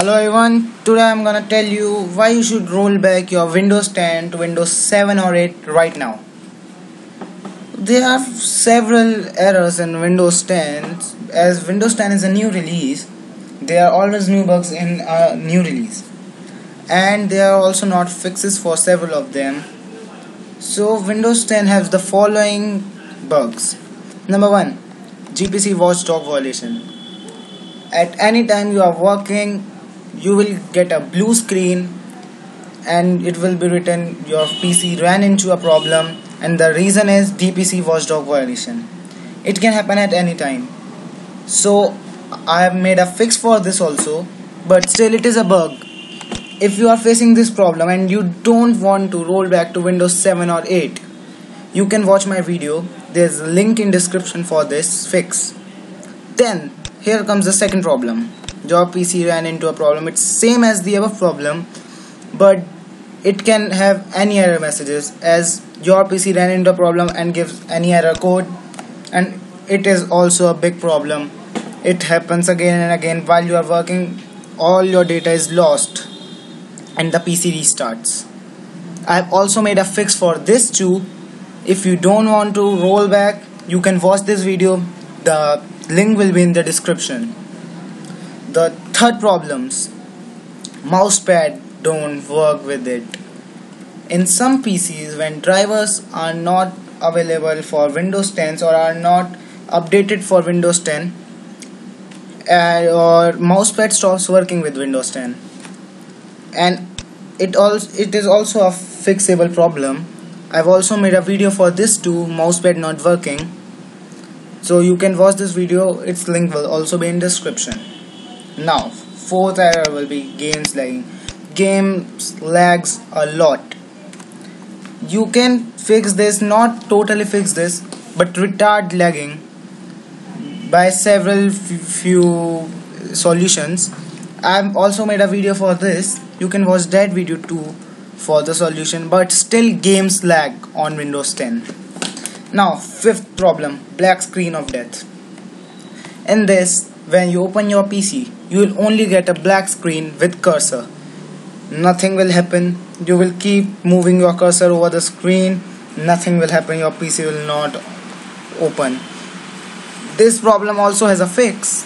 Hello everyone, today I'm gonna tell you why you should roll back your Windows 10 to Windows 7 or 8 right now. There are several errors in Windows 10. As Windows 10 is a new release, there are always new bugs in a new release, and there are also not fixes for several of them. So Windows 10 has the following bugs. Number 1, DPC watchdog violation. At any time you are working, you will get a blue screen and it will be written your PC ran into a problem, and the reason is DPC watchdog violation. It can happen at any time. So I have made a fix for this also, but still it is a bug. If you are facing this problem and you don't want to roll back to Windows 7 or 8, you can watch my video. There's a link in description for this fix. Then here comes the second problem. Your PC ran into a problem. It's same as the above problem, but it can have any error messages, as your PC ran into a problem and gives any error code, and it is also a big problem. It happens again and again. While you are working, all your data is lost and the PC restarts. I have also made a fix for this too. If you don't want to roll back, you can watch this video. The link will be in the description. The third problems, mousepad don't work with it. In some PCs, when drivers are not available for Windows 10 or are not updated for Windows 10, or mousepad stops working with Windows 10, and it is also a fixable problem. I've also made a video for this too, mousepad not working. So you can watch this video, its link will also be in description. Now, fourth error will be games lagging. Games lags a lot. You can fix this, not totally fix this, but retard lagging by several few solutions. I've also made a video for this. You can watch that video too for the solution, but still games lag on Windows 10. Now, fifth problem, black screen of death. In this, when you open your PC, you will only get a black screen with cursor. Nothing will happen. You will keep moving your cursor over the screen. Nothing will happen. Your PC will not open. This problem also has a fix.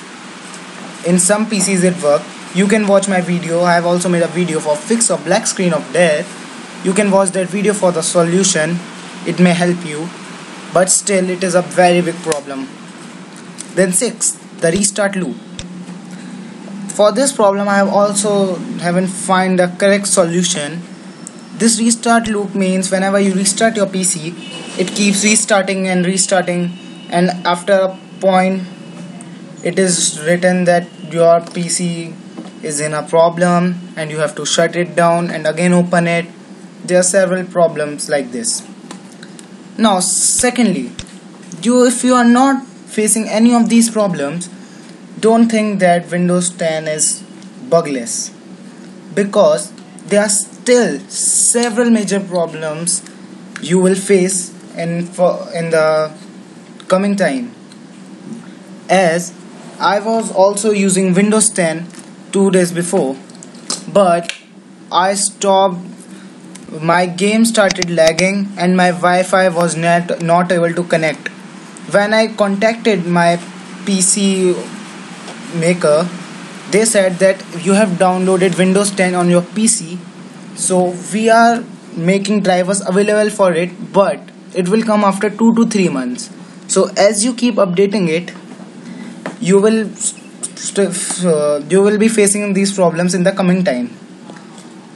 In some PCs it works. You can watch my video. I have also made a video for fix of black screen of death. You can watch that video for the solution. It may help you. But still, it is a very big problem. Then 6th, the restart loop. For this problem, I also haven't found the correct solution. This restart loop means whenever you restart your PC, it keeps restarting and restarting, and after a point, it is written that your PC is in a problem and you have to shut it down and again open it. There are several problems like this. Now, secondly, if you are not facing any of these problems, don't think that Windows 10 is bugless, because there are still several major problems you will face in the coming time. As I was also using Windows 10 2 days before, but I stopped. My game started lagging and my Wi-Fi was not able to connect. When I contacted my PC maker, they said that you have downloaded Windows 10 on your PC, so we are making drivers available for it, but it will come after 2 to 3 months. So as you keep updating it, you will be facing these problems in the coming time.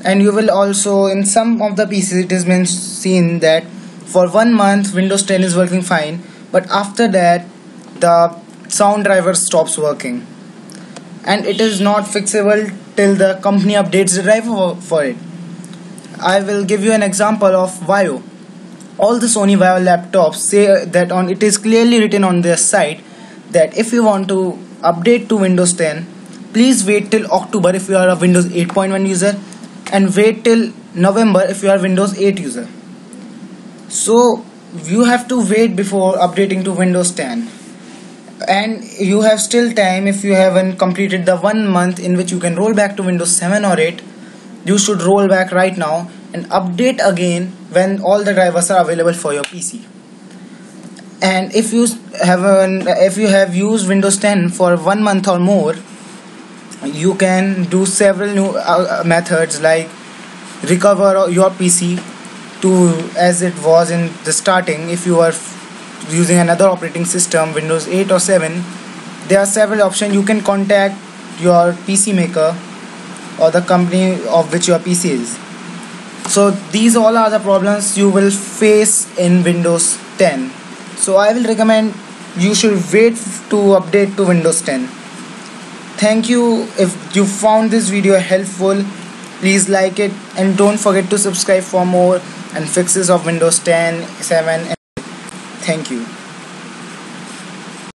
And you will also, in some of the PCs, it has been seen that for 1 month Windows 10 is working fine, but after that the sound driver stops working, and it is not fixable till the company updates the driver for it. I will give you an example of VAIO. All the Sony VAIO laptops say that it is clearly written on their site that if you want to update to Windows 10, please wait till October if you are a Windows 8.1 user, and wait till November if you are Windows 8 user. So you have to wait before updating to Windows 10. and you have still time. If you haven't completed the 1 month in which you can roll back to Windows 7 or 8, you should roll back right now and update again when all the drivers are available for your PC. And if you have used Windows 10 for 1 month or more, you can do several new methods like recover your PC to as it was in the starting. If you are using another operating system, Windows 8 or 7, there are several options. You can contact your PC maker or the company of which your PC is. So these all are the problems you will face in Windows 10. So I will recommend you should wait to update to Windows 10. Thank you. If you found this video helpful, please like it and don't forget to subscribe for more and fixes of Windows 10, 7 and 8. Thank you.